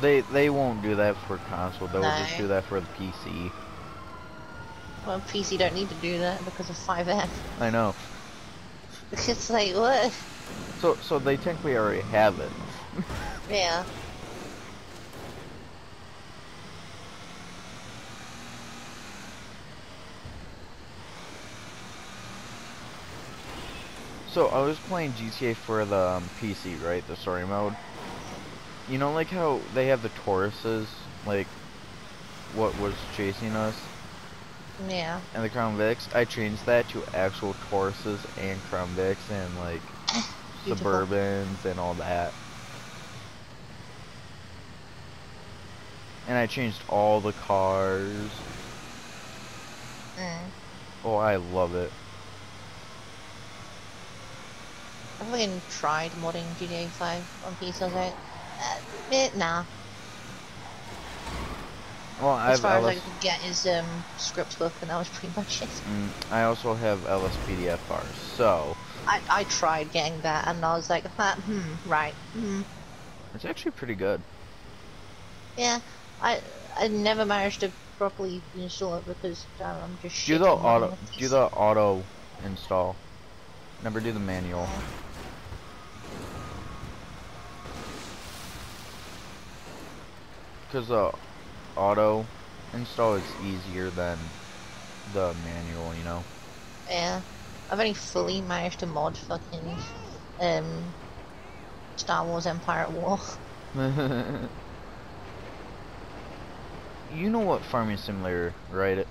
They won't do that for console. They will just do that for the PC. Well, PC don't need to do that because of 5S. I know. It's like, what? So they technically already have it. Yeah. So I was playing GTA for the PC, right? The story mode. You know, like how they have the Tauruses, like what was chasing us? Yeah. And the Crown Vics. I changed that to actual Tauruses and Crown Vics and like Suburbans and all that. And I changed all the cars. Mm. Oh, I love it. I've fucking tried modding GTA 5 on PC. I was like, nah. Well, as far as I could get is script book, and that was pretty much it. I also have LSPDFR, so I tried getting that, and I was like, right. It's actually pretty good. Yeah, I never managed to properly install it because I'm just shitting. Do the auto install. Never do the manual. Because the auto install is easier than the manual, you know? Yeah. I've only fully managed to mod fucking Star Wars Empire at War. You know what Farming Simulator, right?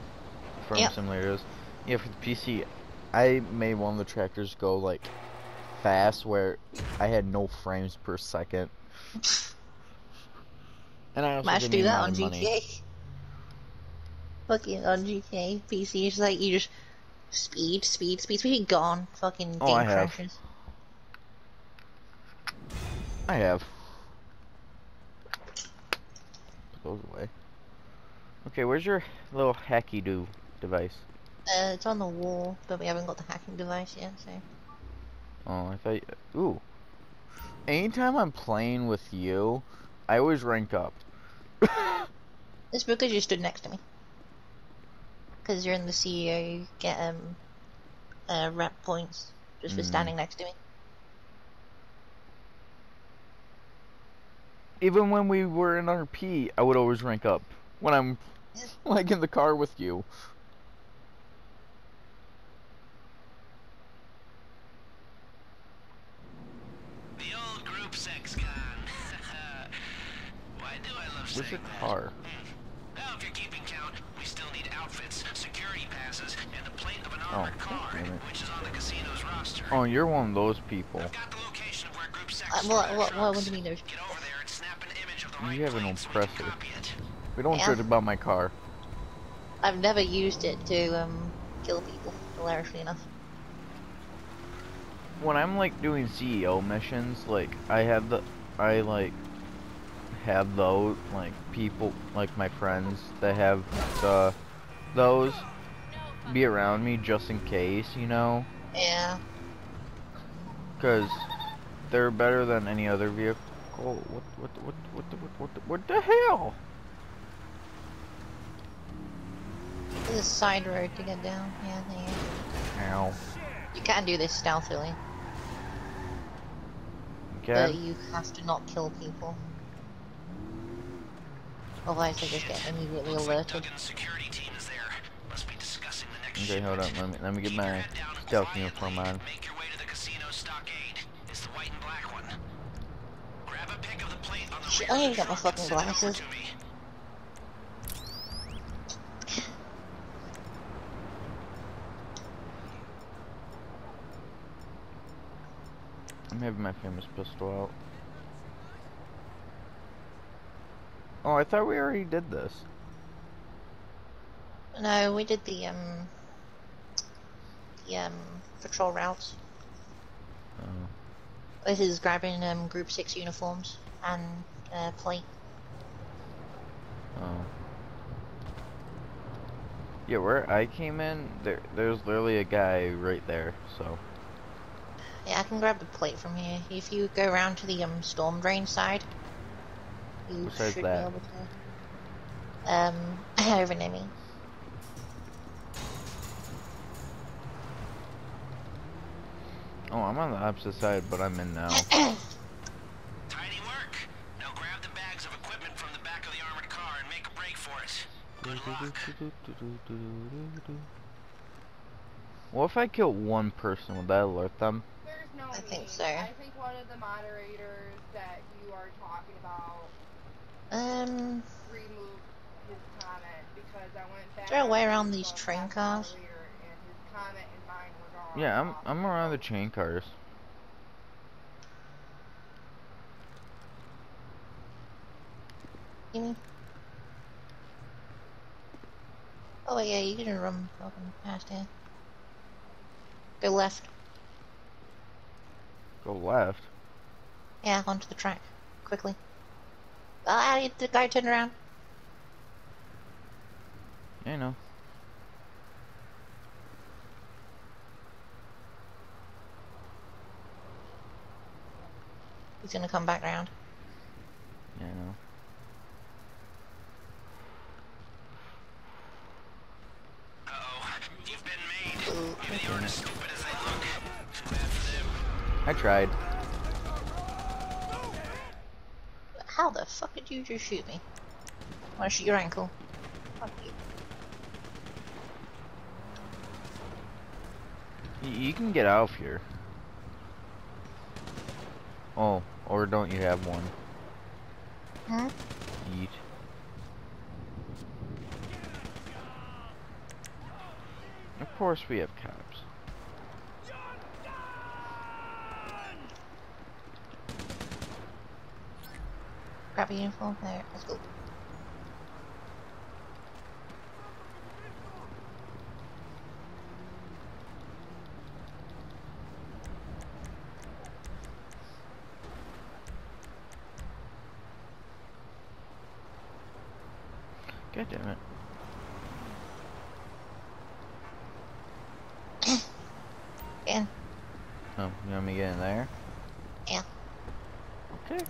Farming Simulator is? Yeah, for the PC, I made one of the tractors go like fast where I had no frames per second. And I also didn't do that on GTA. Fucking on GTA PC, it's like you just speed, gone. Fucking game crashes. I have. Put those away. Okay, where's your little hacky do device? It's on the wall, but we haven't got the hacking device yet, so. Oh, I thought. Ooh. Anytime I'm playing with you, I always rank up. It's because you stood next to me. Because you're in the CEO, you get rep points just for standing next to me. Even when we were in RP, I would always rank up when I'm like in the car with you. Where's your car? Now, if you're keeping count, we still need outfits, security passes, and the plate of an armored car, which is on the casino's roster. Oh, you're one of those people. I've got the location of where Group 6 is. What do you mean there's people? Get over there and snap an image of the right plate so we can copy it. We don't care about my car. I've never used it to kill people, hilariously enough. When I'm like doing CEO missions, like I have those, like people, like my friends that have those be around me just in case, you know? Yeah. Because they're better than any other vehicle. What the hell? There's a side road to get down. Yeah, there. Ow. You can't do this stealthily. Okay. But you have to not kill people. Otherwise, they just get immediately alerted. Okay, hold up. Let me get my stealth uniform on. Make your way to the casino stockade. It's the white and black one. Grab a pic of the plate on the rear. I even got my fucking glasses. I'm having my famous pistol out. Oh, I thought we already did this. No, we did the patrol routes. Oh. This is grabbing Group 6 uniforms and plate. Oh. Yeah, where I came in, there's literally a guy right there. So. Yeah, I can grab the plate from here. If you go around to the storm drain side. You besides shoot that. Me all the time. Over Nemi. Oh, I'm on the opposite side, but I'm in now. Tidy work. Now grab the bags of equipment from the back of the armored car and make a break for us. Good luck. Well, if I kill one person, would that alert them? No, I think so. I think one of the moderators that you are talking about removed his comment because I went back. Is there a way around these train cars? Yeah, I'm around the train cars. Oh yeah, you can run past here. Go left. Go left? Yeah, onto the track. Quickly. Ah, the guy turned around. Yeah, I know. He's gonna come back round. Yeah, I know. Uh-oh. You've been made. Maybe they aren't as stupid as they look. Too bad for them. I tried. How the fuck did you just shoot me? I wanna shoot your ankle. Fuck you. You can get out of here. Oh, or don't you have one? Huh? Eat. Of course we have cops. Grab a uniform there. Let's go. God damn it. Yeah. Oh, you want me to get in there? Yeah. Okay.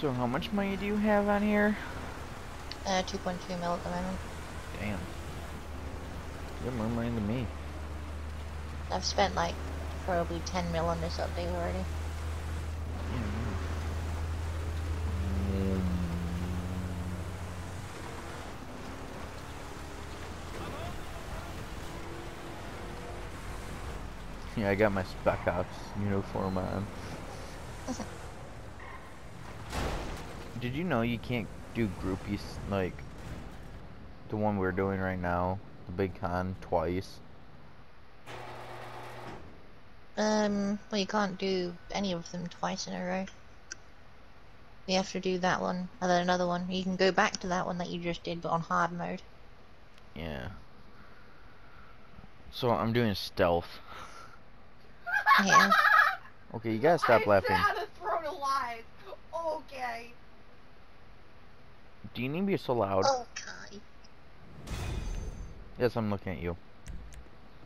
So how much money do you have on here? 2.2 mil at the moment. Damn. You have more money than me. I've spent like probably 10 mil on this update already. Yeah, I got my Spec Ops uniform on. Did you know you can't do groupies like the one we're doing right now, the big con, twice? Well, you can't do any of them twice in a row. You have to do that one and then another one. You can go back to that one that you just did, but on hard mode. Yeah. So I'm doing stealth. Yeah. Okay, you gotta stop laughing. I said I'm thrown alive. Okay. Do you need me so loud? Okay. Yes, I'm looking at you.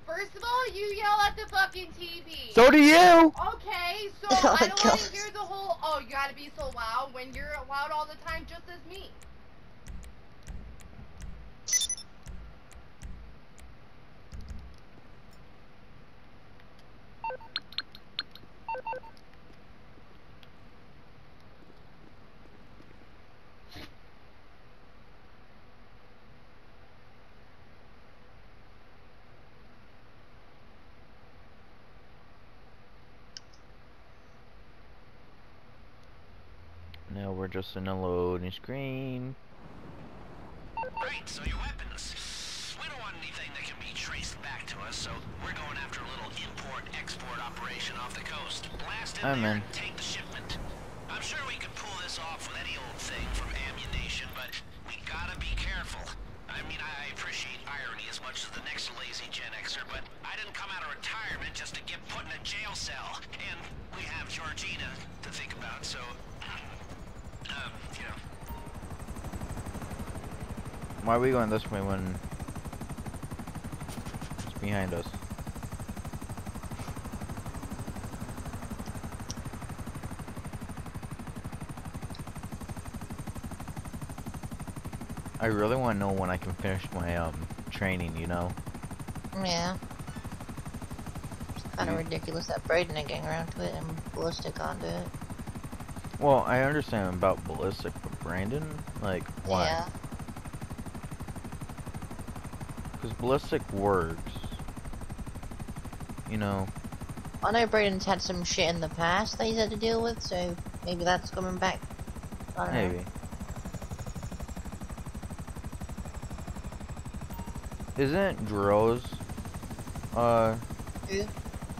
First of all, you yell at the fucking TV. So do you! Okay, so oh I don't want to hear the whole, oh, you gotta be so loud when you're loud all the time, just as me. We're just in a loading screen. Right, so your weapons. We don't want anything that can be traced back to us, so we're going after a little import import-export operation off the coast. Blast in there and take the shipment. I'm sure we could pull this off with any old thing from ammunition, but we gotta be careful. I mean, I appreciate irony as much as the next lazy Gen Xer, but I didn't come out of retirement just to get put in a jail cell. And we have Georgina to think about, so... you know. Why are we going this way when... it's behind us? I really want to know when I can finish my training, you know? Yeah. It's kind of ridiculous that Braden ain't getting around to it and Ballistic onto it. Well, I understand about Ballistic, but Brandon? Like, why? Yeah. Because Ballistic works. You know? I know Braden's had some shit in the past that he's had to deal with, so maybe that's coming back. I don't know. Maybe. Isn't Drill's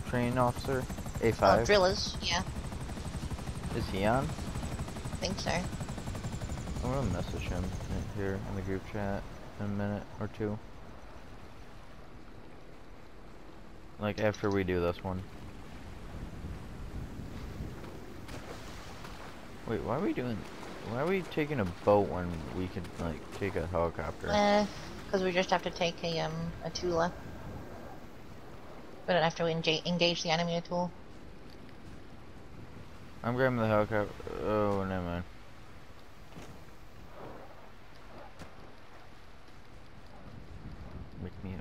training officer A5? Oh, Drill is, yeah. Is he on? I think so. I'm gonna message him here in the group chat in a minute or two. Like after we do this one. Wait, why are we doing? Why are we taking a boat when we could like take a helicopter? Because we just have to take a Tula. We don't have to engage the enemy at all. I'm grabbing the helicopter. Oh, never mind. Wake me up.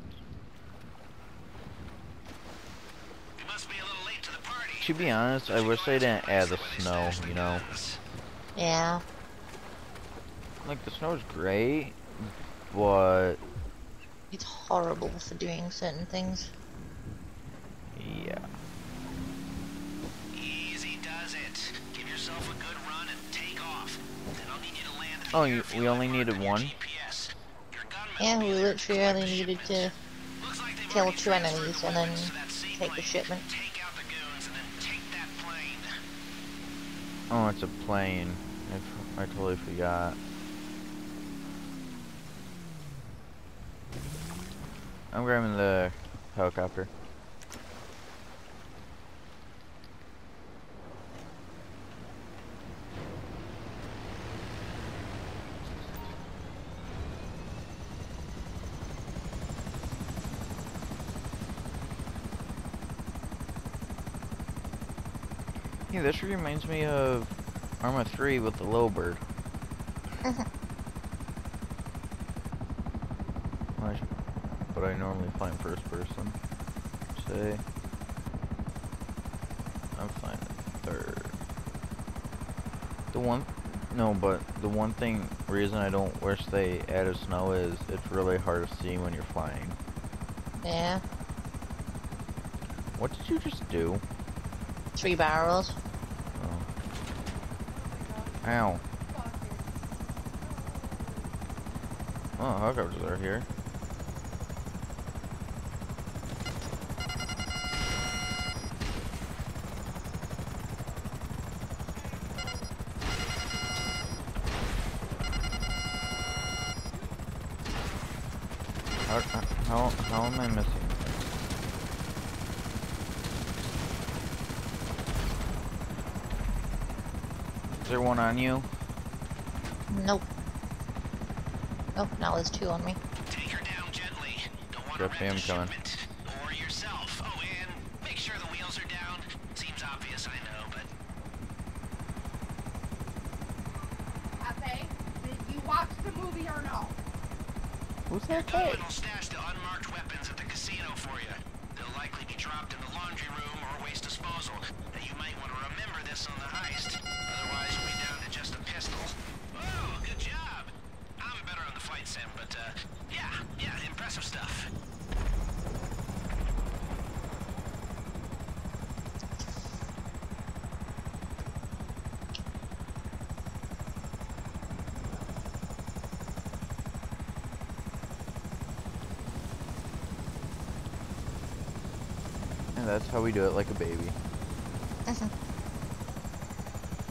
You must be a little late to the party. To be honest, I wish they didn't add the snow, you know? Yeah. Like, the snow's great. What? It's horrible for doing certain things. Yeah. Easy does it. Give yourself a good run and take off. Then I'll need you to land. Oh, we only needed one? Yeah, we literally only needed to kill two enemies and then take the shipment. Oh, it's a plane. I totally forgot. I'm grabbing the helicopter. Yeah, this reminds me of Arma 3 with the little bird. But I normally find first person. Say, I'm finding third. The reason I don't wish they added snow is it's really hard to see when you're flying. Yeah. What did you just do? 3 barrels. Oh. Ow. Oh, helicopters are here. How am I missing? Is there one on you? Nope. Oh, now there's 2 on me. Take her down gently. Don't want to wreck the shipment or yourself. Oh, and make sure the wheels are down. Seems obvious, I know, but. Okay, did you watch the movie or no? Who's that guy? And that's how we do it, like a baby.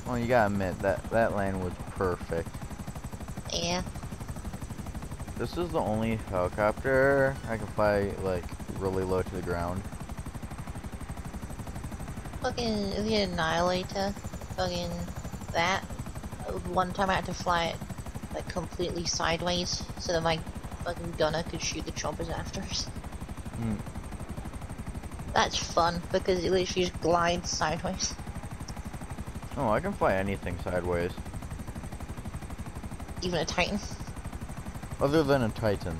Well, you gotta admit, that land was perfect. Yeah. This is the only helicopter I can fly, like, really low to the ground. Fucking, if you had Annihilator, fucking that. One time I had to fly it, like, completely sideways, so that my fucking gunner could shoot the choppers after us. Mm. That's fun, because it literally just glides sideways. Oh, I can fly anything sideways. Even a Titan? Other than a Titan.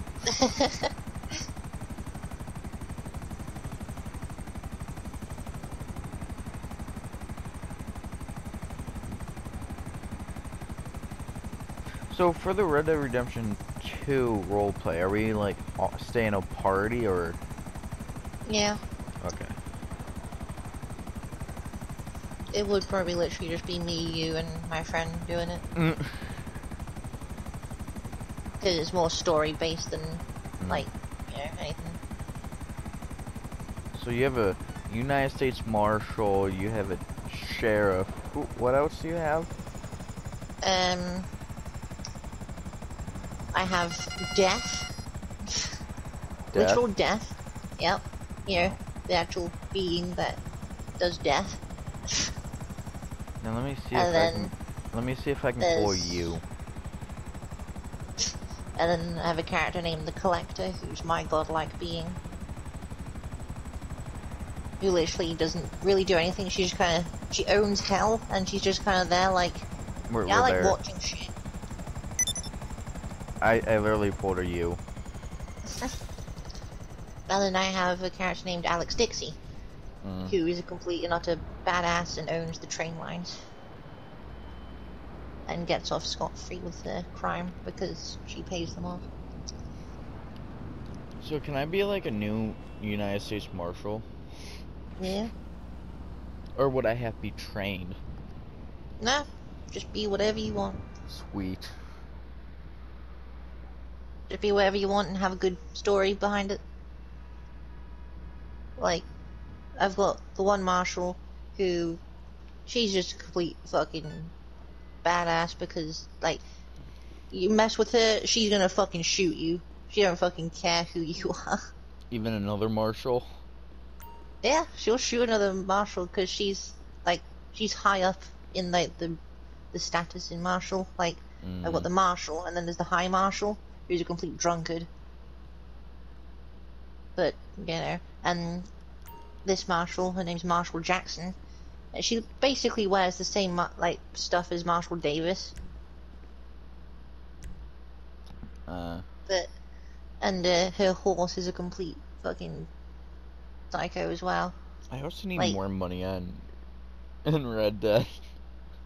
So for the Red Dead Redemption 2 roleplay, are we like staying a party or? Yeah. Okay. It would probably literally just be me, you, and my friend doing it. Mm. Because it's more story based than like, you know, anything. So you have a United States Marshal, you have a sheriff. Ooh, what else do you have? I have death. Literal death. Yep. You know, the actual being that does death. Now let me see and if I can, pull you. And then I have a character named The Collector, who's my godlike being. Who literally doesn't really do anything, she just kinda, she owns hell, and she's just kinda there like, yeah, like watching shit. I literally pulled her you. And then I have a character named Alex Dixie, who is a complete and utter badass and owns the train lines. And gets off scot-free with the crime because she pays them off. So can I be like a new United States Marshal? Yeah. Or would I have to be trained? Nah, just be whatever you want. Sweet. Just be whatever you want and have a good story behind it. Like, I've got the one Marshal who, she's just a complete fucking badass because, like, you mess with her, she's gonna fucking shoot you. She don't fucking care who you are. Even another Marshal? Yeah, she'll shoot another Marshal because she's, like, she's high up in, like, the status in Marshal. Like, I've got the Marshal, and then there's the High Marshal, who's a complete drunkard. But, you know, and this Marshal, her name's Marshall Jackson, and she basically wears the same, like, stuff as Marshall Davis. And her horse is a complete fucking psycho as well. I also need more money on Red Dead.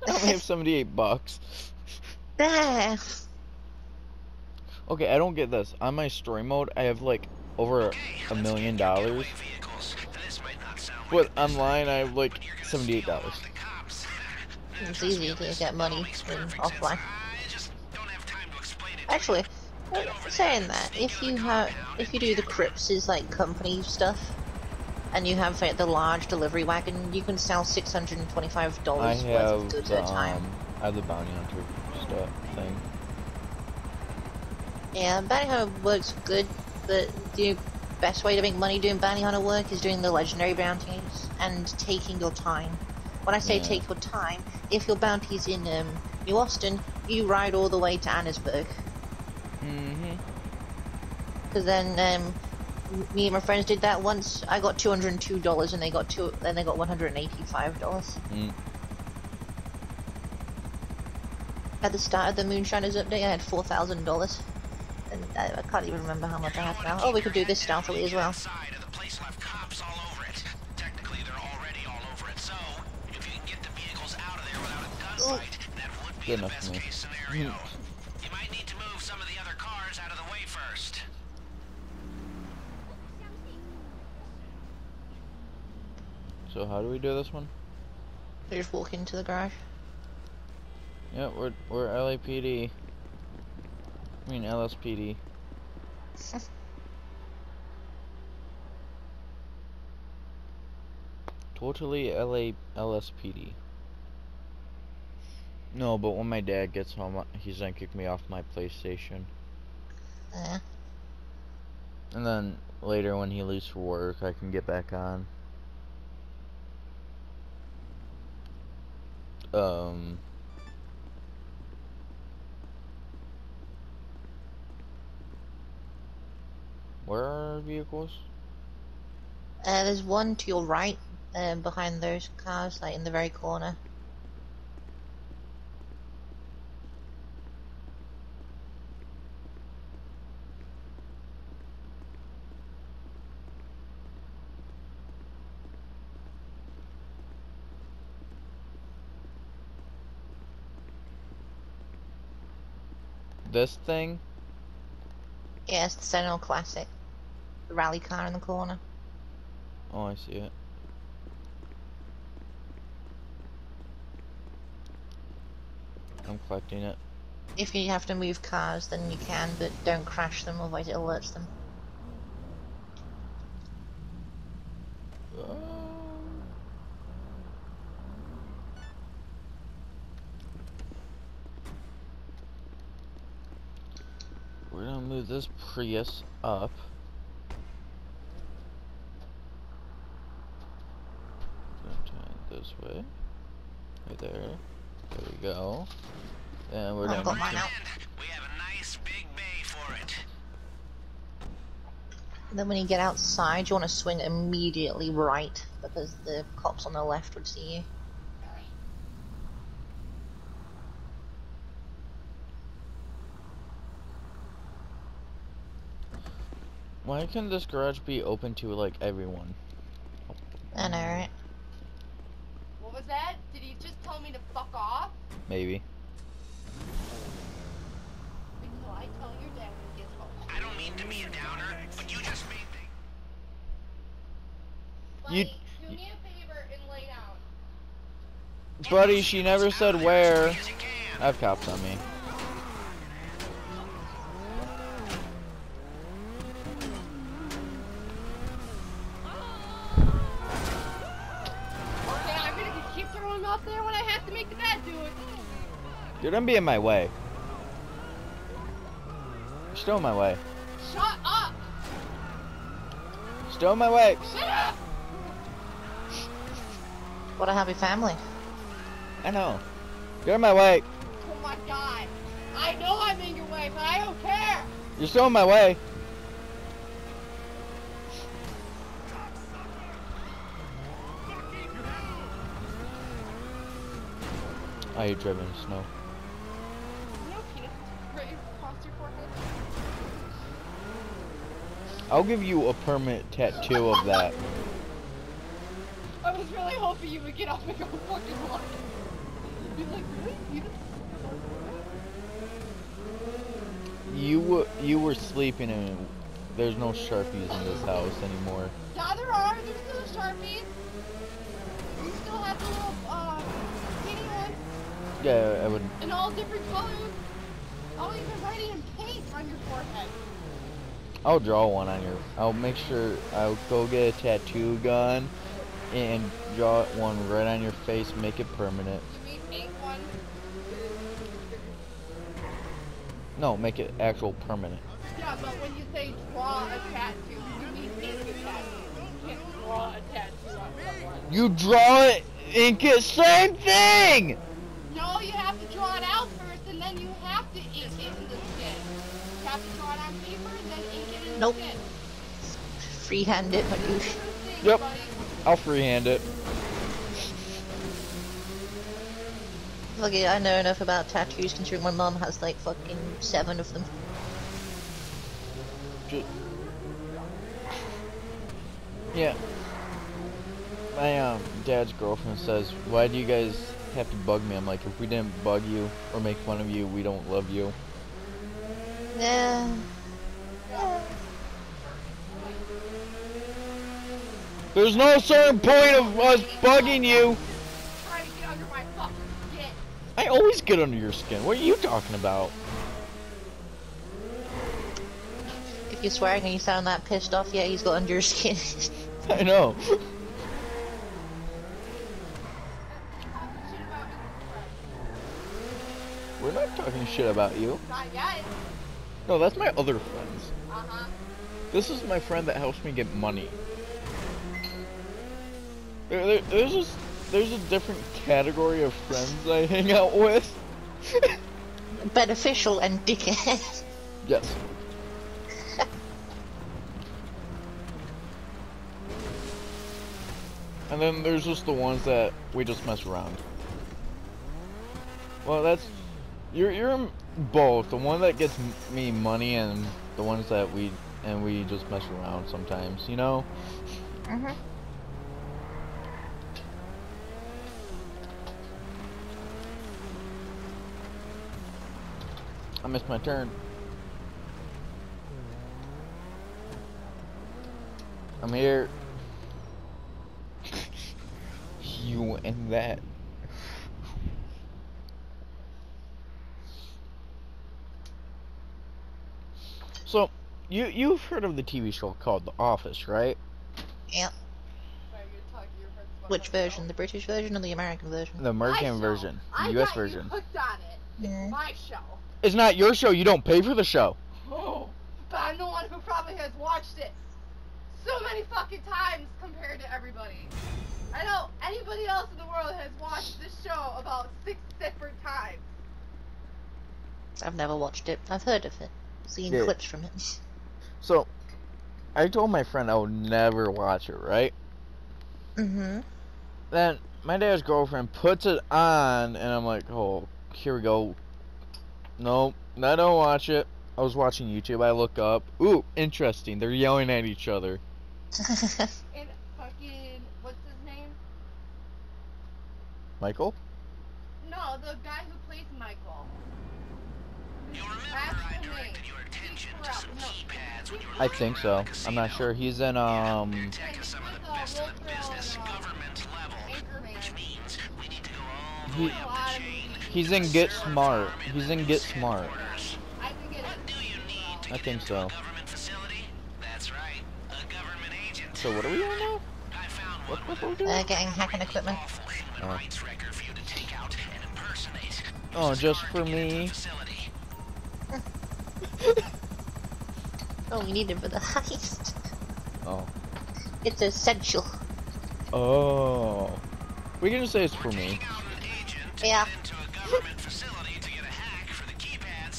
I only have $78. There. Okay, I don't get this. On my story mode, I have, like, over $1 million. But online, I have like $78. It's easy to get money offline. Actually, saying that, if you do the Crips's like company stuff, and you have like the large delivery wagon, you can sell $625 worth of goods at a time. I have the bounty hunter stuff thing. Yeah, bounty hunter works good, but do. Best way to make money doing bounty hunter work is doing the legendary bounties and taking your time. When I say take your time, if your bounty's in New Austin, you ride all the way to Annisburg. Because then me and my friends did that once. I got $202 and they got $185. At the start of the Moonshiners update, I had $4,000. I can't even remember how much I have now. Oh, we could do this stealthily as well. Good enough for me. You might need to move some of the other cars out of the way first. So how do we do this one? We just walk into the garage. Yeah, we're LAPD. I mean, LSPD. Totally LSPD. No, but when my dad gets home, he's gonna kick me off my PlayStation. Yeah. And then later when he leaves for work, I can get back on. Where are vehicles? There's one to your right, behind those cars, like in the very corner. This thing? Yeah, it's the Sentinel Classic. The rally car in the corner. Oh, I see it. I'm collecting it. If you have to move cars, then you can, but don't crash them, otherwise it alerts them. We're gonna move this Prius up. This way. Right there. There we go. And we're done. We have a nice big bay for it. And then when you get outside, you want to swing immediately right, because the cops on the left would see you. Why can this garage be open to, like, everyone? I know, right? Was that? Did he just tell me to fuck off? Maybe. Until I tell your dad when he gets home. I don't mean to be a downer, but you just made things. Buddy, do me a favor and lay down. Buddy, she never said where. I have cops on me. Dude, don't be in my way. You're still in my way. Shut up! Still in my way. Shut up! What a happy family. I know. You're in my way. Oh my god. I know I'm in your way, but I don't care. You're still in my way. Are you driving in snow? I'll give you a permanent tattoo of that. I was really hoping you would get off and go fucking walk. You'd be like, really? You don't... You were sleeping and there's no Sharpies in this house anymore. Yeah, there are. There's still Sharpies. You still have the little, skinny ones. Yeah, I wouldn't. In all different colors. Oh, you've been writing in paint on your forehead. I'll draw one on your... I'll make sure... I'll go get a tattoo gun and draw one right on your face, make it permanent. Should we make one? No, make it actual permanent. Yeah, but when you say draw a tattoo, you mean ink a tattoo. You can't draw a tattoo on someone. You draw it, ink it, same thing! No, you have to draw it out first, and then you have to ink it in the skin. You have to draw it on paper, and then ink it in the skin. Nope. Freehand it, my douche. Yep. I'll freehand it. Look, I know enough about tattoos considering my mom has like fucking 7 of them. Yeah. My dad's girlfriend says, "Why do you guys have to bug me?" I'm like, if we didn't bug you or make fun of you, we don't love you. Yeah. There's no certain point of us bugging you. Trying to get under my fucking skin. I always get under your skin. What are you talking about? If you're swearing and you sound that pissed off, yeah, he's got under your skin. I know. We're not talking shit about you. Not yet. No, that's my other friends. Uh-huh. This is my friend that helps me get money. There's a different category of friends I hang out with. Beneficial and dickhead. Yes. And then there's just the ones that we just mess around. Well, that's you're both the one that gets me money and the ones that we just mess around sometimes, you know. Mhm. I missed my turn. I'm here. You and that. So, you've heard of the TV show called The Office, right? Yeah. Which version? The British version or the American version? The American version. The US version. I got you hooked on it. It's my show. It's not your show. You don't pay for the show. Oh, but I'm the one who probably has watched it so many fucking times compared to everybody. I know anybody else in the world has watched this show about 6 different times. I've never watched it. I've heard of it. Seen clips from it. So, I told my friend I would never watch it, right? Mm-hmm. Then my dad's girlfriend puts it on, and I'm like, oh, here we go. No, I don't watch it. I was watching YouTube. I look up. Ooh, interesting. They're yelling at each other. Michael? No, the guy who plays Michael. I think so. I'm not sure. He's in he's in Get Smart. He's in Get Smart. I think so. So what are we on now? What are we doing? Getting hacking equipment. Oh, just for me. Oh, we need it for the heist. Oh. It's essential. Oh. We can just say it's for me. Yeah.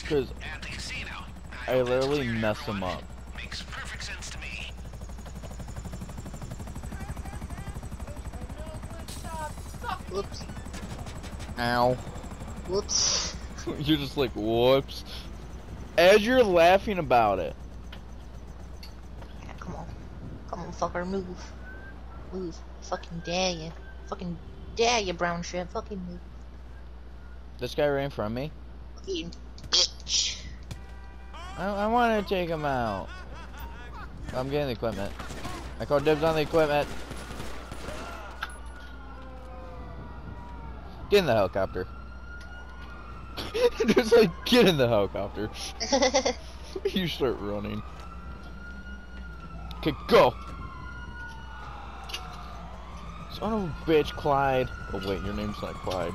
Because I literally mess them up. Whoops. Ow. Whoops. You're just like, whoops. As you're laughing about it. Yeah, come on. Come on, fucker, move. Move. Fucking dare you. Fucking dare you, brown shit. Fucking move. This guy ran from me? Fucking bitch. I wanna take him out. I'm getting the equipment. I call dibs on the equipment. Get in the helicopter. Just like, get in the helicopter. You start running. Okay, go! Son of a bitch, Clyde. Oh wait, your name's not Clyde.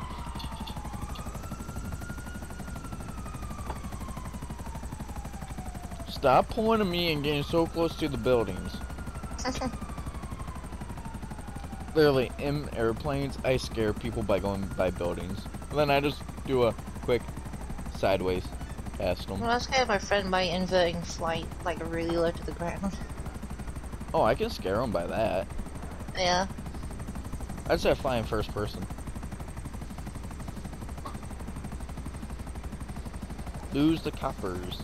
Stop pulling at me and getting so close to the buildings. Literally, in airplanes, I scare people by going by buildings. And then I just do a quick sideways past them. Well, I scared my friend by inverting flight, like really low to the ground. Oh, I can scare him by that. Yeah. I'd start flying first person. Lose the coppers.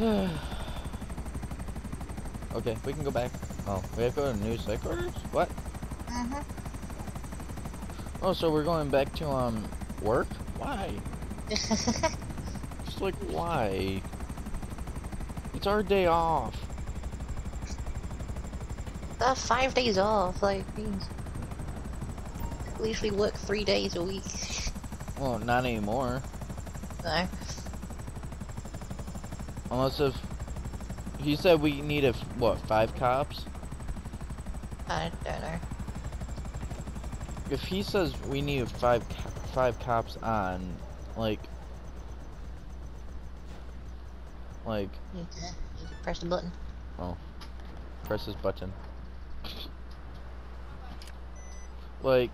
Okay, we can go back. Oh, we have to go to Noose Headquarters? What? Uh-huh. Oh, so we're going back to, work? Why? Just like, why? It's our day off. That's 5 days off, like, geez. At least we work 3 days a week. Well, not anymore. No. Unless if... He said we needed, what, 5 cops? I don't know. If he says we need five cops on Like. You need to press the button. Oh. Press this button. Like,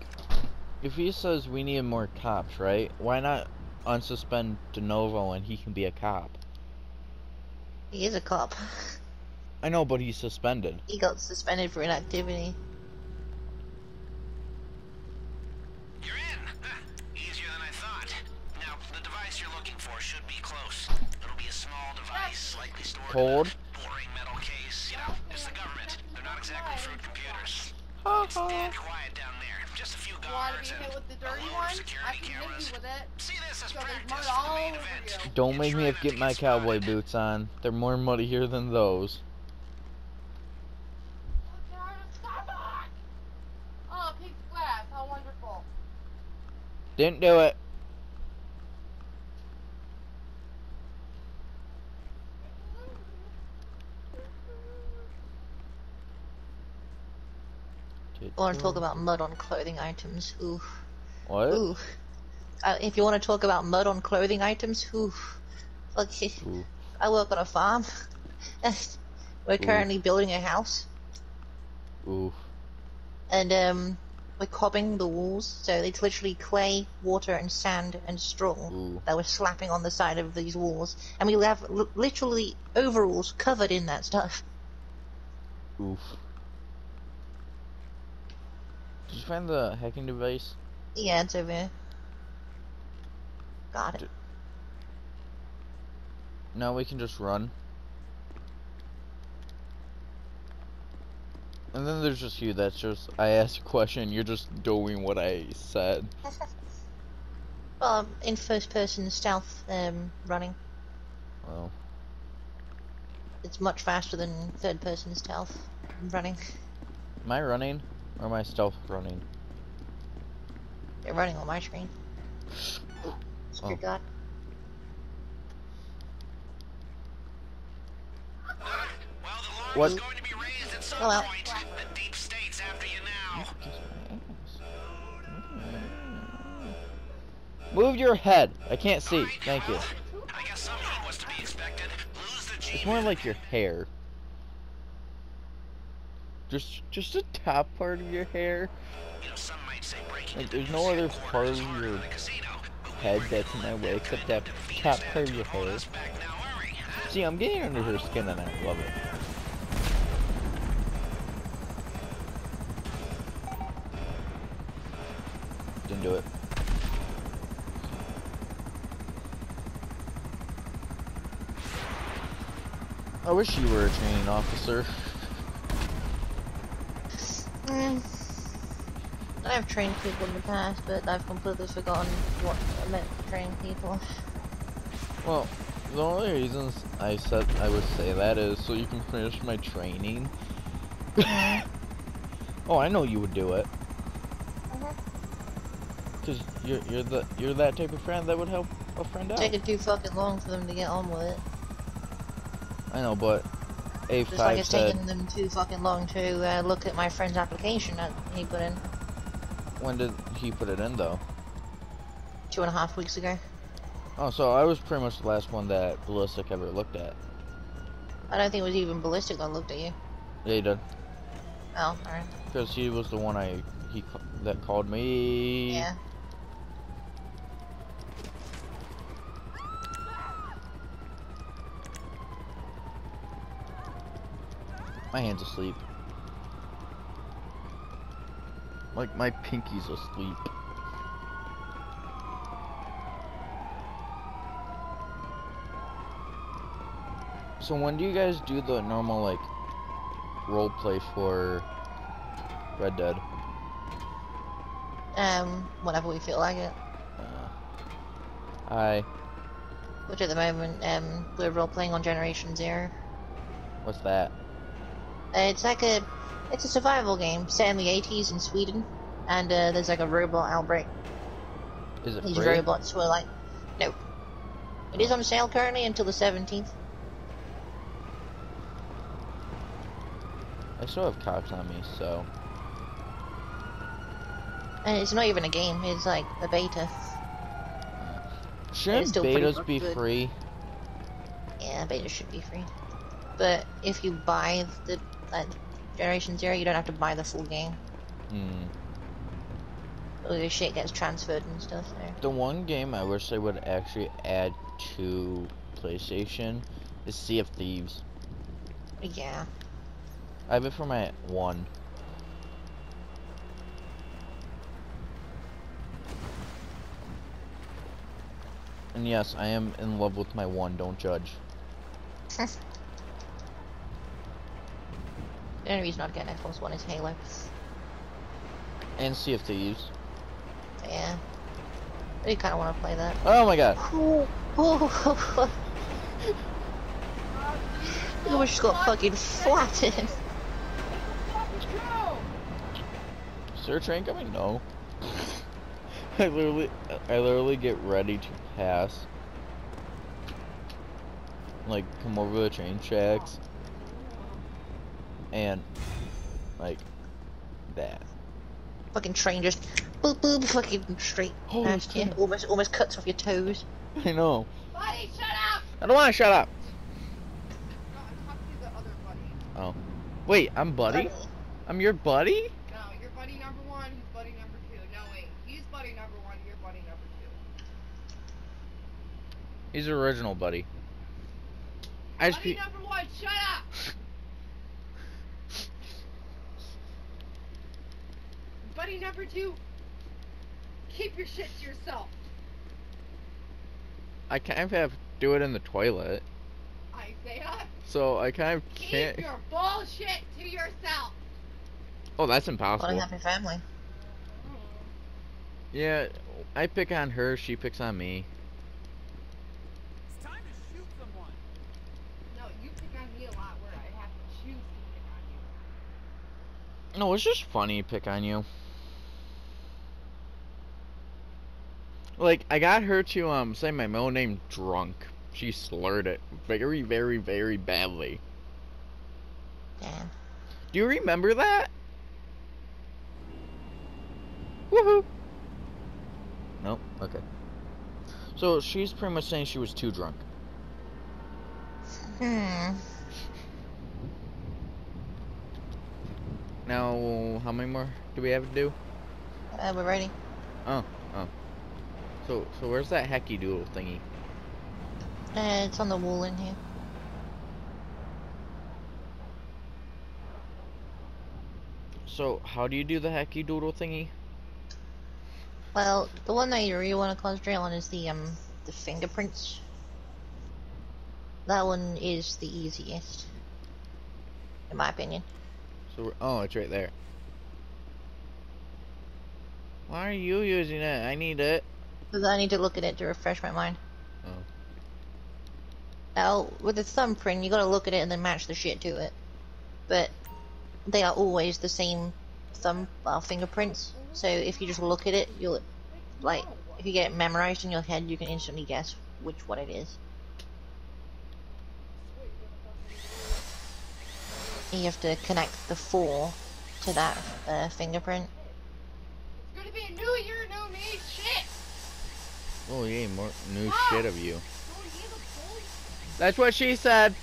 if he says we need more cops, right? Why not unsuspend DeNovo and he can be a cop? He is a cop. I know, but he's suspended. He got suspended for inactivity. You're in. Easier than I thought. Now, the device you're looking for should be close. It'll be a small device, likely stored in a boring metal case. You know, it's the government. They're not exactly food computers. It's dead quiet down there. Just a few guards and a load of security cameras. See this as practice for the main event. Don't make me have to get my cowboy boots on. They're more muddier than those. Didn't do it. I want to talk about mud on clothing items. Ooh. What? Ooh. If you want to talk about mud on clothing items, ooh. Okay. Ooh. I work on a farm. We're currently building a house. Ooh. And we're cobbing the walls, so it's literally clay, water, and sand and straw that we're slapping on the side of these walls, and we have literally overalls covered in that stuff. Oof. Did you find the hacking device? Yeah, it's over here. Got it. Now we can just run. And then there's just you, that's just, I asked a question, you're just doing what I said. Well, in first person stealth, running. Well. It's much faster than third person stealth running. Am I running? Or am I stealth running? You're running on my screen. Screw God. Well, the going to be raised at some point. The deep state's after you now. Move your head. I can't see. Right. Thank you. I guess some heat was to be expected. Lose the G. It's more like your hair. Just the top part of your hair. You know, some might say like, there's no other part of your head that's in my way except that top part of your hair. See, I'm getting under her skin and I love it. Didn't do it. I wish you were a training officer. I've trained people in the past, but I've completely forgotten what I meant to train people. Well, the only reasons I said I would say that is so you can finish my training. Oh, I know you would do it. Cause you're that type of friend that would help a friend out. Take it too fucking long for them to get on with it. I know, but A5 just like it's said, taking them too fucking long to look at my friend's application that he put in. When did he put it in though? 2.5 weeks ago. Oh, so I was pretty much the last one that Ballistic ever looked at. I don't think it was even Ballistic that looked at you. Yeah, he did. Oh, alright. Because he was the one that called me. Yeah. My hand's asleep. Like, my pinky's asleep. So when do you guys do the normal, like, roleplay for Red Dead? Whenever we feel like it. Which at the moment, we're roleplaying on Generation Zero. What's that? It's like a survival game set in the 80s in Sweden, and there's like a robot outbreak. Is it free? These robots were like, no. It is on sale currently until the 17th. I still have cops on me, so. And it's not even a game; it's like a beta. Shouldn't betas be free? Yeah, betas should be free. But if you buy the Generation Zero, you don't have to buy the full game. Hmm. All your shit gets transferred and stuff there. The one game I wish they would actually add to PlayStation is Sea of Thieves. Yeah. I have it for my one. And yes, I am in love with my one, don't judge. The only reason I'd get an Xbox One is Halo. And Sea of Thieves. Yeah. I do kind of want to play that. Oh my god! I wish it got fucking flattened. Is there a train coming? No. I literally get ready to pass. Like, come over the train tracks. And, like, that. Fucking train just boop boop fucking straight past you. Almost cuts off your toes. I know. Buddy, shut up! I don't want to shut up. No, I'm talking to the other buddy. Oh. Wait, I'm buddy? I'm your buddy? No, you're buddy number one, he's buddy number two. No, wait, he's buddy number one, you're buddy number two. He's original buddy. Buddy number one, shut up! Buddy number two, keep your shit to yourself. I kind of have to do it in the toilet. Isaiah? So I kind of can't. Keep your bullshit to yourself. Oh, that's impossible. What a happy family. Yeah, I pick on her, she picks on me. It's time to shoot someone. No, you pick on me a lot where I have to choose to pick on you. No, it's just funny to pick on you. Like, I got her to, say my middle name drunk. She slurred it very, very, very badly. Damn. Do you remember that? Woohoo! Nope, okay. So, she's pretty much saying she was too drunk. Hmm. Now, how many more do we have to do? We're ready. Oh. So where's that hacky doodle thingy? It's on the wall in here. So how do you do the hacky doodle thingy? Well, the one that you really want to concentrate on is the fingerprints. That one is the easiest, in my opinion. So oh, it's right there. Why are you using it? I need it. Because I need to look at it to refresh my mind. Oh. Now, with the thumbprint, you gotta look at it and then match the shit to it. But they are always the same fingerprints. So if you just look at it, you'll like if you get it memorized in your head, you can instantly guess which one it is. You have to connect the 4 to that fingerprint. It's gonna be a new year, new me, shit. Oh yeah, more new shit of you. That's what she said.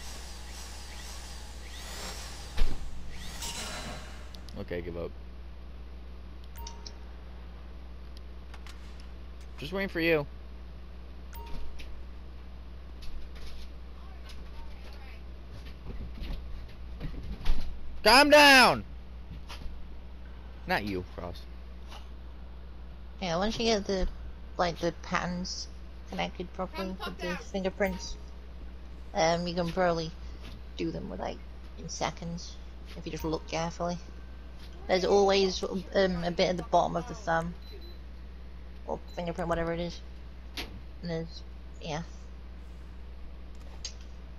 Okay, give up. Just waiting for you. Calm down. Not you, Frost. Yeah, once you get the like the patterns connected properly with the fingerprints. You can probably do them with like in seconds if you just look carefully. There's always a bit at the bottom of the thumb or fingerprint, whatever it is. And there's yeah.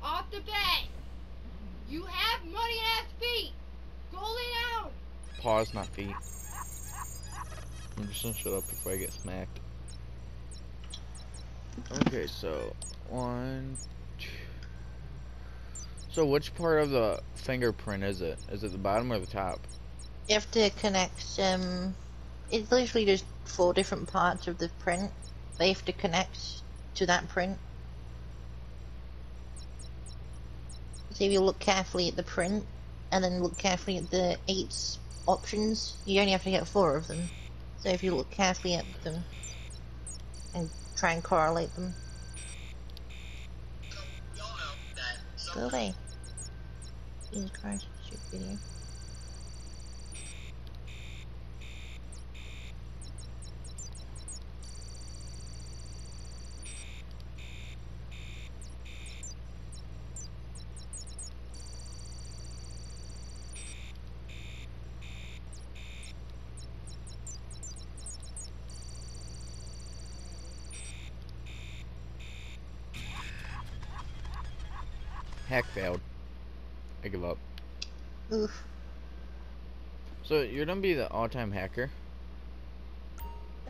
Off the bat, you have muddy ass feet. Go lay down. Paws, not feet. I'm just gonna shut up before I get smacked. Okay, so one, two. So which part of the fingerprint is it? Is it the bottom or the top? You have to connect. It's literally just 4 different parts of the print. They have to connect to that print. So if you look carefully at the print, and then look carefully at the 8 options, you only have to get 4 of them. So if you look carefully at them, and try and correlate them. Go away. Jesus Christ, shoot video. Hack failed. I give up. Oof. So you're gonna be the all-time hacker?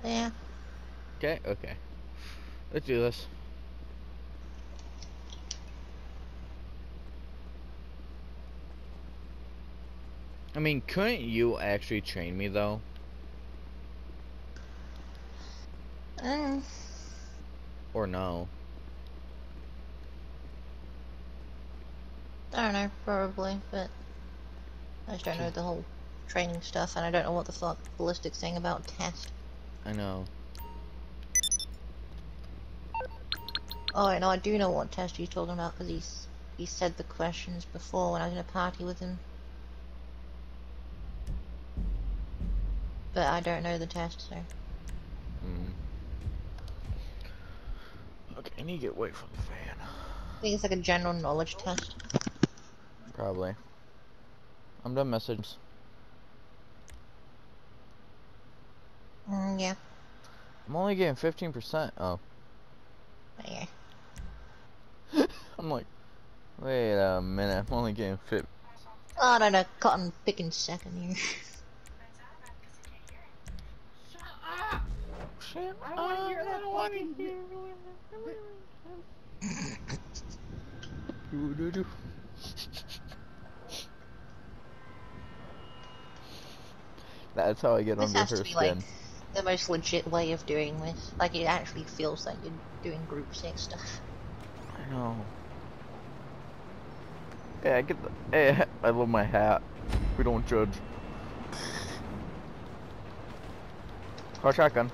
Yeah. Okay. Okay. Let's do this. I mean, couldn't you actually train me though? Or no? I don't know, probably, but I just don't know the whole training stuff, and I don't know what the fuck ballistics thing about test. I know. Oh, and I do know what test he's talking about, because he said the questions before when I was in a party with him. But I don't know the test, so... Okay, I need to get away from the fan. I think it's like a general knowledge test. Probably. I'm done messages. Yeah. I'm only getting 15%. Oh. Yeah. I'm like, wait a minute. I'm only getting 15. Oh, I don't know. Cotton picking second here. Shut up. I don't want to hear that. I want to hear that. Do do do. That's how I get under her skin. This has to be like the most legit way of doing this. Like it actually feels like you're doing group sex stuff. I know. Hey, I get the. Hey, I love my hat. We don't judge. Car shotgun.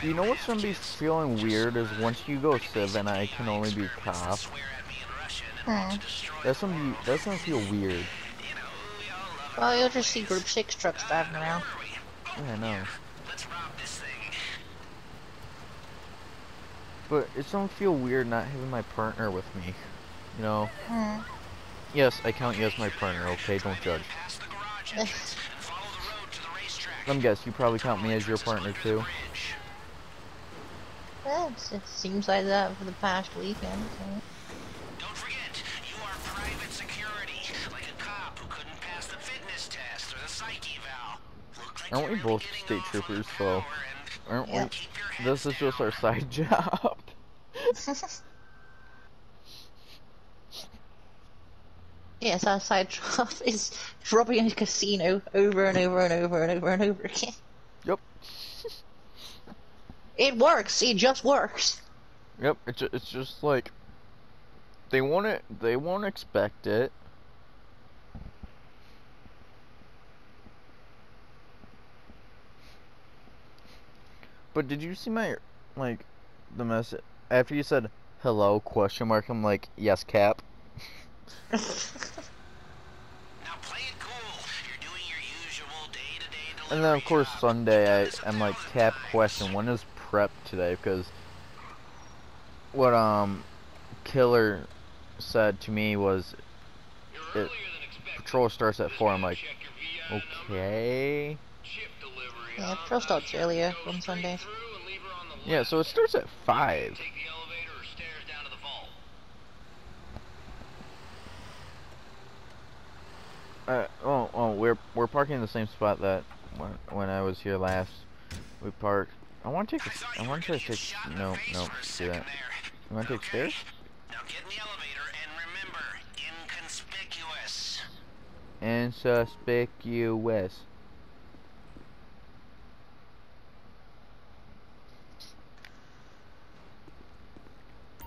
You know what somebody's feeling weird is once you go Civ and I can only be cop. That's gonna feel weird. Well, you'll just see Group 6 trucks driving around. Yeah, I know. But it's gonna feel weird not having my partner with me. You know? Yes, I count you as my partner, okay? Don't judge. Let me guess, you probably count me as your partner too? It seems like that for the past weekend. Don't forget, you are private security, like a cop who couldn't pass the fitness test or the psyche eval. Like aren't we both state troopers, so aren't we? This is just our side job. Yes, our side job is robbing a casino over and over and over and over and over again. Yep. It works. It just works. Yep. It's just like they want it. They won't expect it. But did you see my the message after you said hello question mark? I'm like yes, Cap. Now play it cool. You're doing your usual day-to-day delivery. And then of course Sunday I'm like Cap question. When is prep today? Because what Killer said to me was patrol starts at 4. I'm like okay, yeah, patrol starts earlier on Sundays. Yeah, so it starts at 5. We're parking in the same spot that when I was here last. We parked. I want to take. No, do that. You want to take stairs? Now get in the elevator and remember, inconspicuous. Inconspicuous.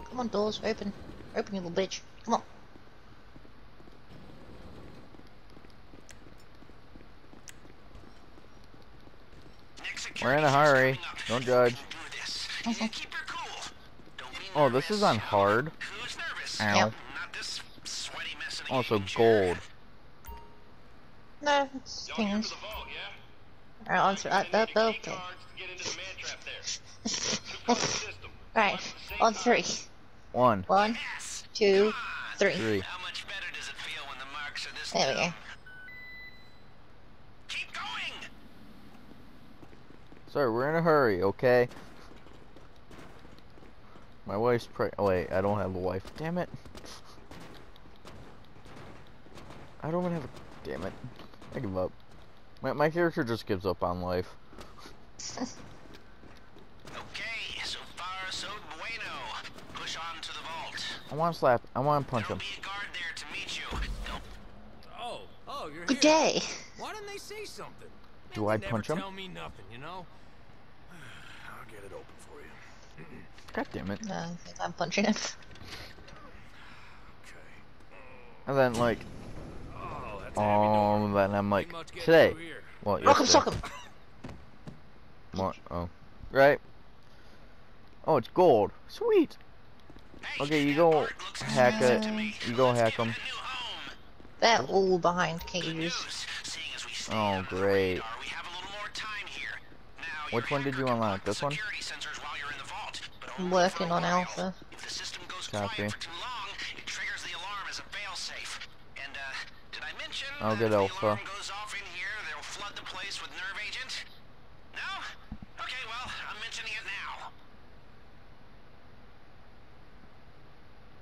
Come on, doors, open. Open, you little bitch. Come on. We're in a hurry. Don't judge. Oh, this is on hard. Ow. Also gold. No, it's things. Alright, on to that, okay. Alright, on three. One. 1, 2, 3. How much better does it feel when the marks are this? There we go. Keep going. Sorry, we're in a hurry, okay? My wife's pregnant. Oh wait, I don't have a wife. Damn it. I don't even have a. Damn it. I give up. My character just gives up on life. I want to slap. I want to punch him. Oh, you're here. Good day. Why didn't they say something? Do I punch him? Tell me nothing, you know? I'll get it open for you. God damn it. I'm punching him. Okay. And then like, oh, then I'm like, today. Well, rock him, suck him. Oh, right. Oh, it's gold. Sweet. Okay, you go hack it. You go hack them. That all behind cages. Oh, great. Which one did you unlock? This one? I'm working on alpha. Copy. I'll get alpha.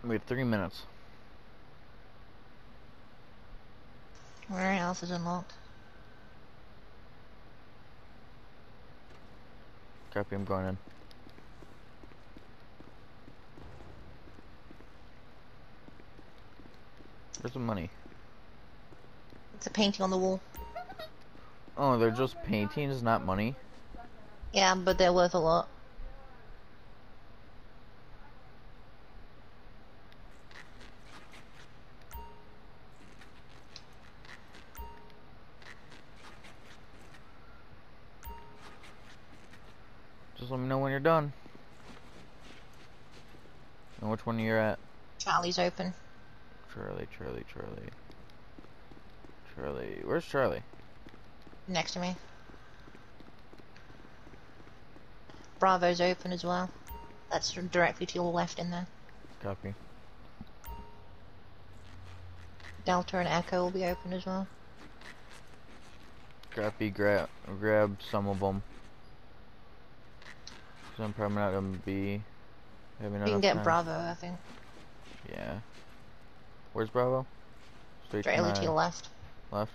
We have 3 minutes. Where else is unlocked? Copy, I'm going in. Where's the money? It's a painting on the wall. Oh, they're just paintings, not money? Yeah, but they're worth a lot. Let me know when you're done. And which one you're at? Charlie's open. Charlie. Where's Charlie? Next to me. Bravo's open as well. That's directly to your left in there. Copy. Delta and Echo will be open as well. Copy. Grab some of them. I'm probably not gonna be having. You can get time. Bravo, I think. Yeah. Where's Bravo? Straight to your left. Left.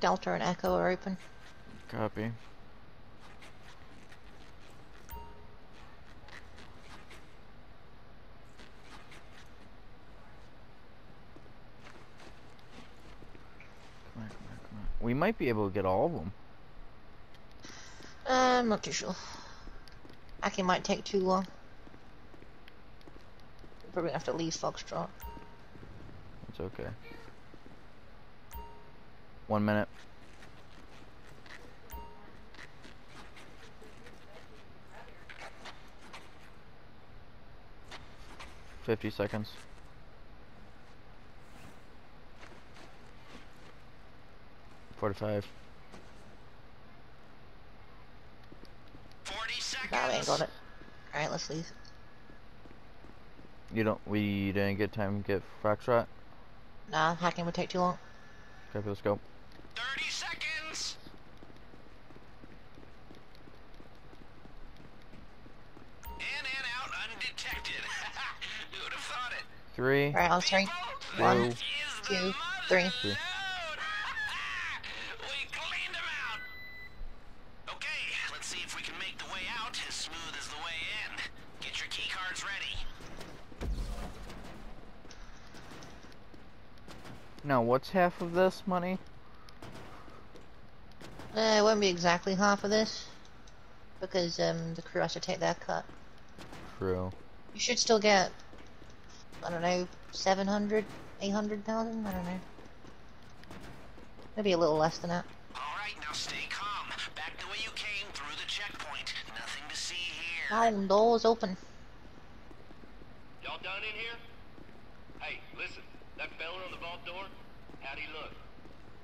Delta and Echo are open. Copy. We might be able to get all of them. I'm not too sure. Hacking might take too long. We're probably gonna have to leave Foxtrot. It's okay. 1 minute. Fifty seconds. Forty-five. 40 seconds. Nah, we ain't got it. All right, let's leave. We didn't get time to get Foxtrot. Nah, hacking would take too long. Okay, let's go. 30 seconds. Three. Alright, I'll start. One, two, three. Now, what's half of this money? It won't be exactly half of this, because the crew has to take their cut. True. You should still get, I don't know, 700, 800,000? I don't know. Maybe a little less than that. Alright, now stay calm. Back the way you came through the checkpoint. Nothing to see here. Oh, door's open. Y'all done in here? Hey, listen. That fella on the vault door? How'd he look?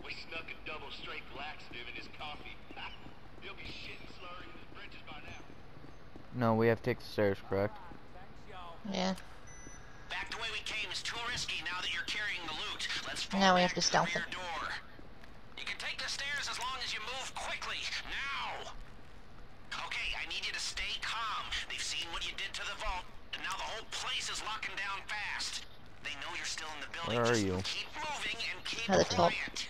We snuck a double-strength laxative in his coffee. He'll be shitting slurring in his britches by now. No, we have to take the stairs, correct? Yeah. Back the way we came is too risky now that you're carrying the loot. Let's fall now we have to stealth it. Door. You can take the stairs as long as you move quickly. Now! Okay, I need you to stay calm. They've seen what you did to the vault, and now the whole place is locking down fast. They know you're still in the building. Where are you? Just keep moving and keep quiet. At the top. Time to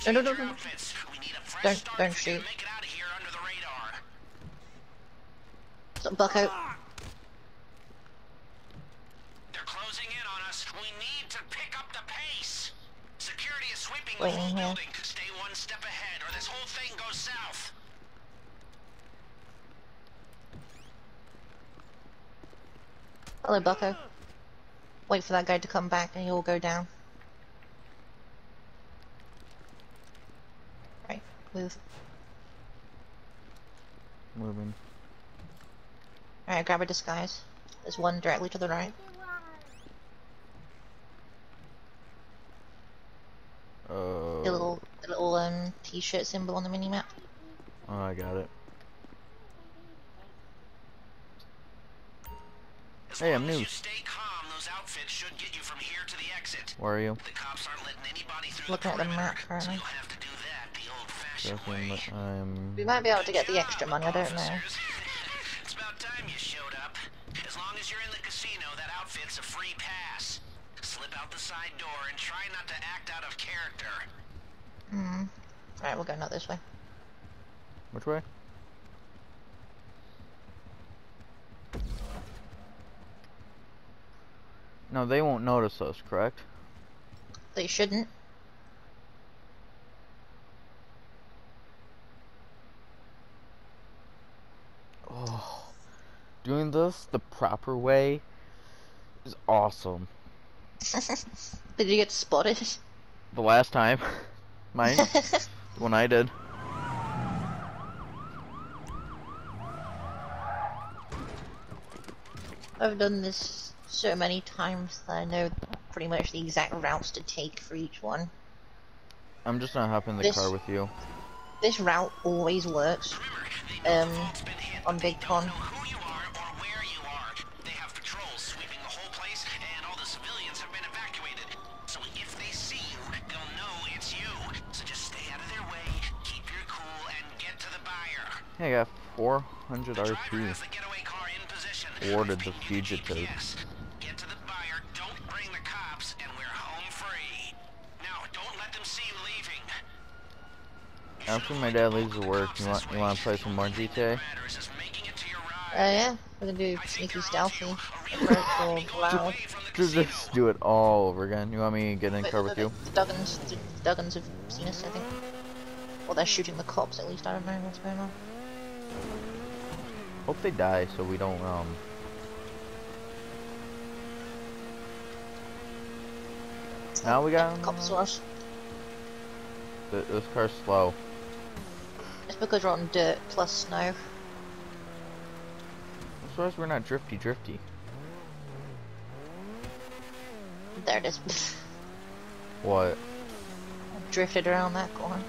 change your outfits. We need a fresh start if you can make it out of here under the radar. So buck out. They're closing in on us. We need to pick up the pace. Security is sweeping the whole building. Stay one step ahead or this whole thing goes south. Hello, Bucko. Wait for that guy to come back and he'll go down. Right, move. Moving. Alright, grab a disguise. There's one directly to the right. The little t-shirt symbol on the minimap. Oh, I got it. Hey, I'm new. Outfit should get you from here to the exit. Where are you? The cops aren't letting anybody through. Looking at the map currently. So you'll have to do that the old-fashioned way. We might be able to get the extra money, I don't know. It's about time you showed up. As long as you're in the casino, that outfit's a free pass. Slip out the side door and try not to act out of character. Hmm. Alright, we'll go not this way. Which way? No, they won't notice us, correct? They shouldn't. Oh, doing this the proper way is awesome. Did you get spotted? The last time. Mine. When I did. I've done this so many times that I know pretty much the exact routes to take for each one. I'm just not hopping in the car with you. This route always works. On Big Con. They don't know who you are or where you are. They have patrols sweeping the whole place, and all the civilians have been evacuated. So if they see you, they'll know it's you. So just stay out of their way, keep your cool, and get to the buyer. Hey, I got 400 RP. Ordered the fugitive. After my dad leaves the work, you want to play some more GTA? Yeah. We're gonna do sneaky stealthy. Just do it all over again. You want me to get in car with you? The Duggins have seen us, I think. Well, they're shooting the cops, at least. I don't know what's going on. Hope they die so we don't, Now we got... Cops saw us. This car's slow. It's because we're on dirt plus snow. As far as we're not drifty. There it is. What? I drifted around that corner.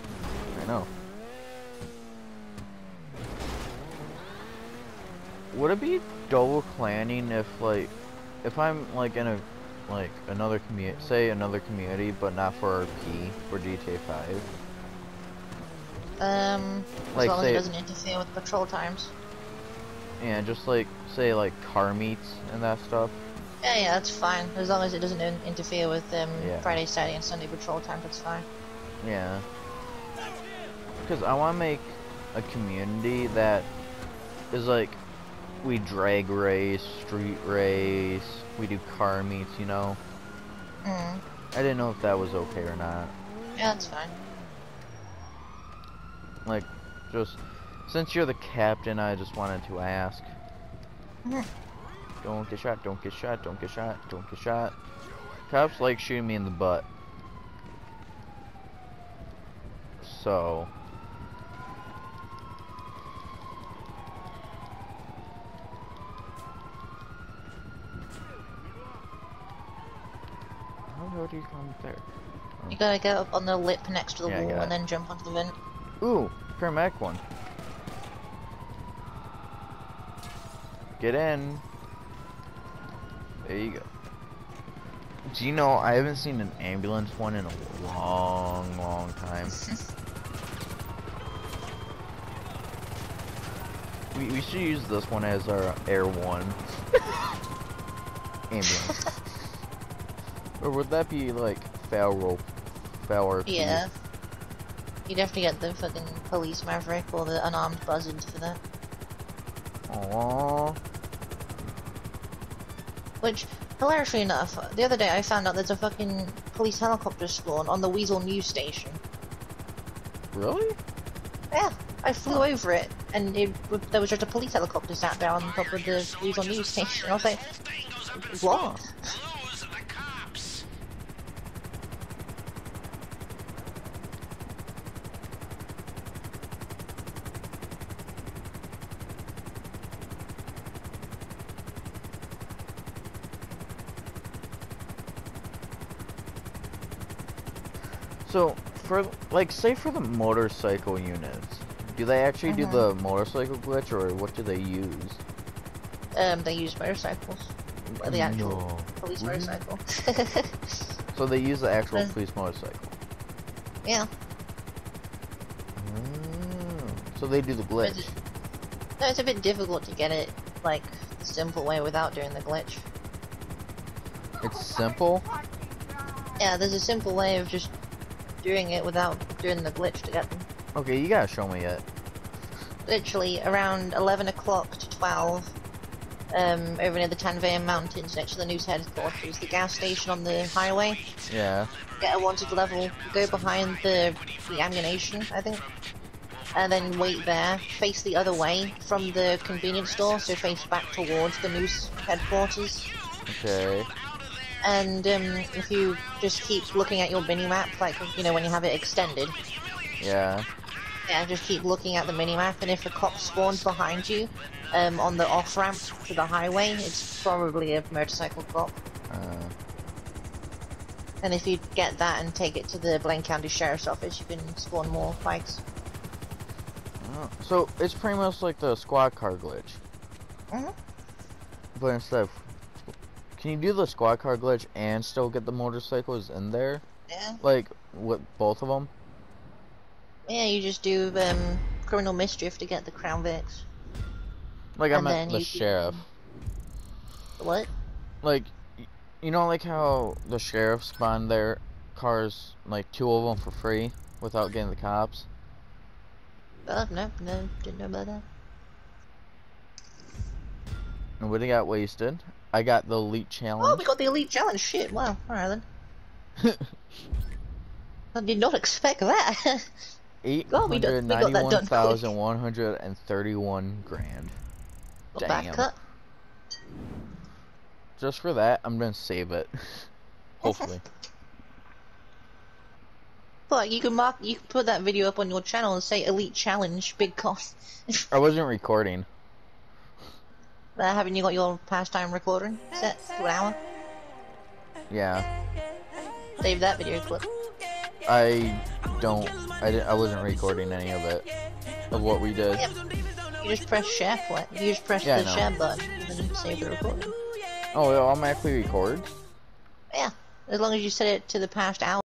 I know. Would it be double planning if, like, I'm like in a another community, say another community, but not for RP for GTA 5? Like, as long as it doesn't interfere with patrol times. Yeah, just like, say, like, car meets and that stuff. Yeah, that's fine. As long as it doesn't interfere with Friday, Saturday, and Sunday patrol times, that's fine. Yeah. Because I want to make a community that is like, we drag race, street race, we do car meets, you know? Mm. I didn't know if that was okay or not. Yeah, that's fine. Like, just, since you're the captain, I just wanted to ask. Mm. Don't get shot, don't get shot, don't get shot, don't get shot. Cops like shooting me in the butt. So... how do you climb up there? You gotta get up on the lip next to the wall and then jump onto the vent. Ooh, paramedic one. Get in. There you go. Do you know, I haven't seen an ambulance one in a long, long time. we should use this one as our Air One. Ambulance. Or would that be like foul rope? Foul RP? Yeah. You'd have to get the fucking police maverick or the unarmed buzzard for that. Aww. Which, hilariously enough, the other day I found out there's a fucking police helicopter spawn on the Weasel News Station. Really? Yeah, I flew over it, and there was just a police helicopter sat there on top of the Weasel News Station. I was like, what? So, for, like, say for the motorcycle units, do they actually do the motorcycle glitch, or what do they use? They use motorcycles. The actual police motorcycle. So they use the actual police motorcycle? Yeah. So they do the glitch? No, it's a bit difficult to get it, like, the simple way without doing the glitch. It's simple? Yeah, there's a simple way of just doing it without doing the glitch to get them. Okay, you gotta show me it. Literally around 11 o'clock to 12, over near the Tanveer Mountains next to the Noose Headquarters, the gas station on the highway. Yeah. Get a wanted level, go behind the ammunition, I think, and then wait there, face the other way from the convenience store, so face back towards the Noose Headquarters. Okay. And if you just keep looking at your mini-map, like, you know, when you have it extended. Yeah. Yeah, just keep looking at the mini-map, and if a cop spawns behind you, on the off-ramp to the highway, it's probably a motorcycle cop. And if you get that and take it to the Blaine County Sheriff's Office, you can spawn more bikes. So, it's pretty much like the squad car glitch. Mm-hmm. But instead of... can you do the squad car glitch and still get the motorcycles in there? Yeah. Like, with both of them? Yeah, you just do criminal mischief to get the Crown Vicks. Like, I meant the sheriff. What? Like, you know like how the sheriff spawned their cars, like, 2 of them for free without getting the cops? No, didn't know about that. Nobody got wasted. I got the elite challenge. Oh, we got the elite challenge! Shit, wow. Alright then. I did not expect that. 891,131 grand. Damn. Back cut. Just for that, I'm gonna save it. Hopefully. But you can put that video up on your channel and say elite challenge, big cost. I wasn't recording. Haven't you got your pastime recording set to an hour? Yeah. Save that video clip. I wasn't recording any of it. Of what we did. Yep. You just press share button. You just press the share button and then save the recording. Oh, it'll automatically record? Yeah. As long as you set it to the past hour.